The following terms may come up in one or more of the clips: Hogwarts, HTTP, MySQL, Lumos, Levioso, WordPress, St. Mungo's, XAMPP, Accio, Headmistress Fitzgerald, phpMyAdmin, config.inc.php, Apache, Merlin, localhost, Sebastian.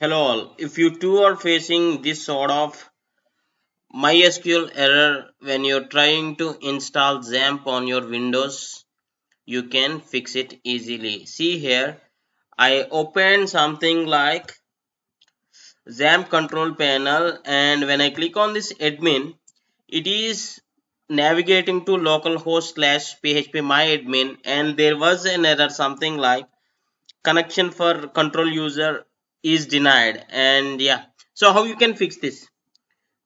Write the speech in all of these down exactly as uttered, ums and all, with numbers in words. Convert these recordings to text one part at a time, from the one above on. Hello all. If you too are facing this sort of MySQL error when you're trying to install XAMPP on your Windows, you can fix it easily. See here, I opened something like XAMPP control panel, and when I click on this admin, it is navigating to localhost slash phpmyadmin, and there was an error something like connection for control user is denied. And yeah, so how you can fix this?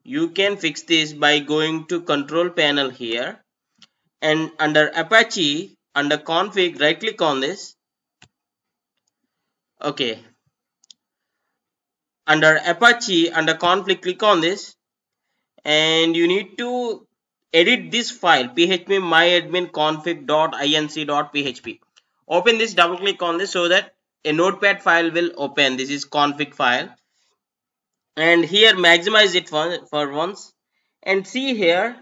You can fix this by going to control panel here, and under Apache, under config, right click on this. Okay, under Apache, under config, click on this, and you need to edit this file p h p my admin config dot inc dot p h p. Open this, double click on this so that a notepad file will open. This is config file, and here maximize it for, for once, and see here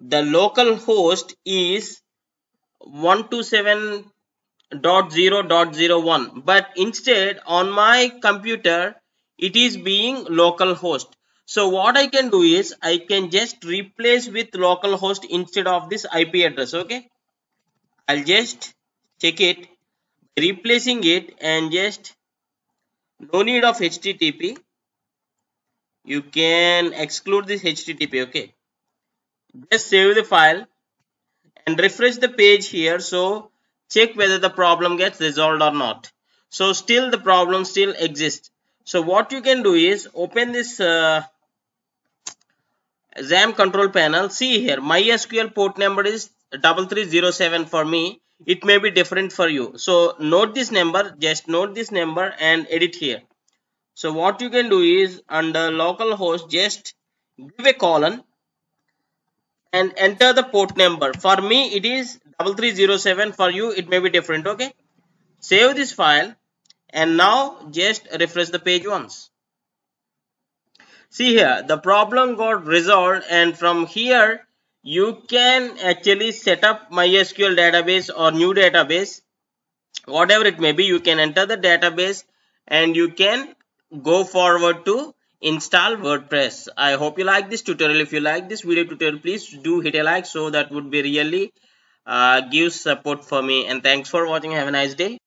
the local host is one two seven dot zero dot zero one, but instead on my computer it is being local host. So what I can do is I can just replace with local host instead of this I P address. Okay, I'll just check it, replacing it, and just no need of H T T P. You can exclude this H T T P. Okay, just save the file and refresh the page here, so check whether the problem gets resolved or not. So still the problem still exists. So what you can do is open this uh, XAMPP control panel. See here, MySQL port number is three three zero seven for me. It may be different for you. So note this number, just note this number and edit here. So what you can do is under localhost, just give a colon and enter the port number. For me it is three three zero seven, for you it may be different. Okay, save this file and now just refresh the page once. See here, the problem got resolved, and from here you can actually set up MySQL database or new database, whatever it may be. You can enter the database and you can go forward to install WordPress. I hope you like this tutorial. If you like this video tutorial, please do hit a like, so that would be really uh, give support for me. And thanks for watching. Have a nice day.